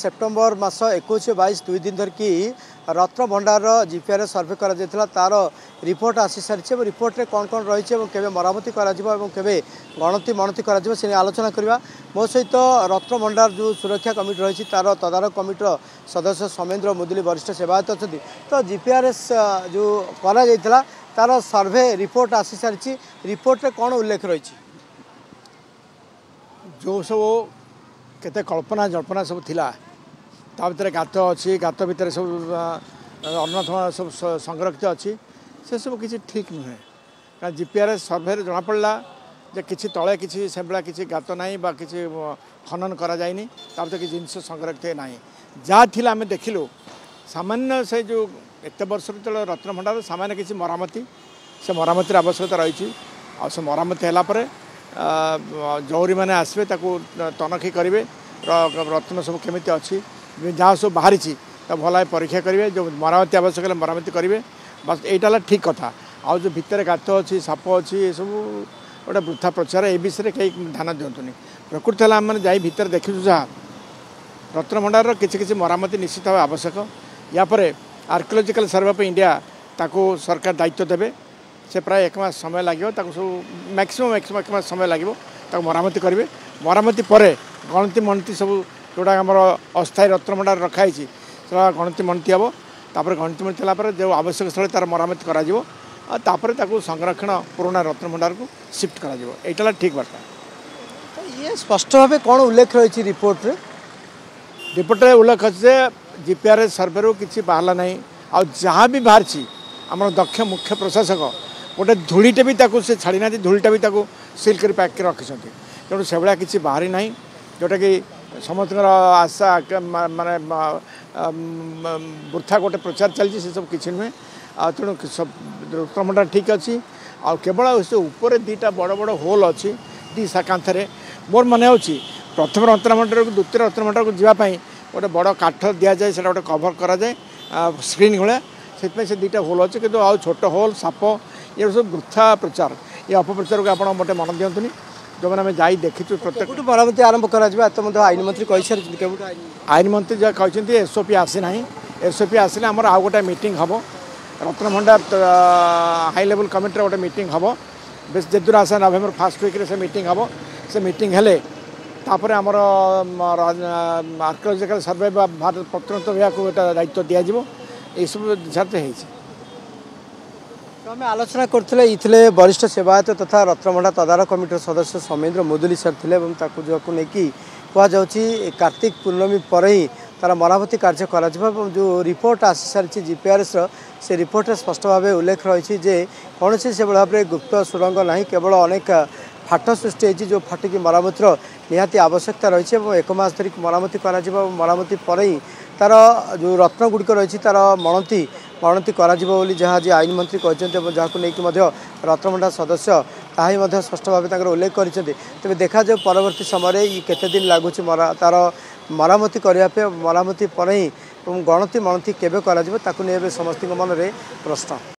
September मास 21-22 दुई दिन धरिकी रत्न भंडार जीपीआरएस सर्वे करा जायतिला तार रिपोर्ट आसी सारी। रिपोर्ट रे कौन कौन रही है केवे मरामती करा जिवो एवं केवे गणति मणति करा जिवो से आलोचना करवा। मो सहित रत्न भंडार जो सुरक्षा कमिटी रही तार तदारक कमिटीर सदस्य सोमेन्द्र मुदुली वरिष्ठ सेवायत अच्छे। तो जीपीआरएस जो करा जायतिला तार सर्वे रिपोर्ट आसी सारी। रिपोर्ट रे कौन उल्लेख रही जो सब केते कल्पना जल्पना सब थिला ता भीतर गात अच्छी गात भीतर सब अन्न सब संरक्षित अच्छी से सब किसी ठीक नुहे। कारण जीपीआरएस सर्वे जना पड़ला जे किसी तले किसी सेबला किसी गात ना कि खनन करा जाइनी ता भीतर किसी जिनस संरक्षित ना जहाँ थी आम देखिलु। सामान्य से जो एत वर्ष तले रत्न भंडार सामान्य किसी मरामती से मरामती आवश्यकता रही। मरामती है जौरी मैंने आसबे ताकू तनखी करेंगे रत्न सब केमी अच्छी जहाँ सब बाहरी भल परीक्षा करेंगे जो मरामती आवश्यक है मरामती करेंगे। बस यहाँ ठीक कथा। आज जो भितर गात अच्छी साप अच्छी ये सब गोटे वृथा प्रचार ए विषय में कहीं ध्यान दिंतुनि। प्रकृति है आम जा भर देखीचु जहाँ रत्न भंडार किसी मरामती निश्चित भाव आवश्यक। यापर आर्कियोलोजिकल सर्वे ऑफ इंडिया ताकू सरकार दायित्व देवे। से प्राय एक मास समय लगे सब मैक्सीम एक मास समय लगे मरामती करेंगे। मरामती पर गणति मणति सब जोटा आम अस्थायी रत्न भंडार रखाई से गणति मणति हे। तापर गणति मणति है जो आवश्यक स्थल तार मरामती करापर संरक्षण पुराना रत्न भंडार को शिफ्ट कर ठीक बार्ता। तो ये स्पष्ट भाव कौन उल्लेख रही रिपोर्ट रे? रिपोर्ट रे उल्लेख अच्छे जे जीपीआरएस सर्वे रू कि बाहर ना आ जहाँ भी बाहर आम दक्ष मुख्य प्रशासक गोटे धूलीटे भी से छाड़ी ना धूलीटा भी सिल्क पैक कर रखी तेणु से भाया किसी बाहरी ना जोटा कि समस्त आशा माने वृथा गोटे प्रचार चलती से सब किसी नुहे। तेणु सब रत्नभंडार ठीक अच्छी आवल से उपर दीटा बड़ बड़ होल अच्छी दी कांथर मोर मन हो प्रथम रत्नभंडार को द्वितीय रत्नभंडार को जीवाई गोटे बड़ काठ दि जाए से गोटे कभर कर स्क्रीन भाया से दीटा होल अच्छे कि छोट होल साप ये सब वृथा प्रचार ये अपप्रचार को आप मोटे मन दिंतुनि। जो मैंने जा देखीचु प्रत्येक मरामती आरंभ कर आईन मंत्री कही सारी। आईन मंत्री जहाँ कहते एसओपी आसीना एसओपी आसिले आमर आउ गोटे मीटिंग हम Ratna Bhandar high level committee गोटे मीटिंग हम बेस जेदूर आसा नवेम्बर फर्स्ट वीक से मीटिंग हम। से मीटिंग हेले तापर आमर आर्कियोलोजिकल सर्वे भारत प्रत्नतत्व विभाग को गोटे दायित्व दिज्व यू विचार है। तो आम आलोचना करते ये वरिष्ठ सेवायत तथा रत्नभंडार तदारक कमिटीर सदस्य सोमेन्द्र मुदुली सर थे और कार्तिक पूर्णमी पर ही तार मरामती कार्य करा जो रिपोर्ट आसी सारी जीपीआरएस से रिपोर्ट स्पष्ट भाव उल्लेख रही जे कौन से भाव में गुप्त सुरंग ना केवल अनेक फाट सृष्टि जो फाटिकी मरामती निहाती आवश्यकता रही है। एक मास धरिक मरामती करा मरामती पर ही तार जो रत्नगुड़िक रही तार मणती मणती कर आईन मंत्री कहते जहाँ लेकिन रत्नभंडार सदस्य ताही स्पष्ट भाव उल्लेख करते। तेज देखा जाए परवर्ती समय ये केते दिन लगुच तार मरामती करने मरामती पर ही गणति मणति केवे समस्त मन में प्रश्न।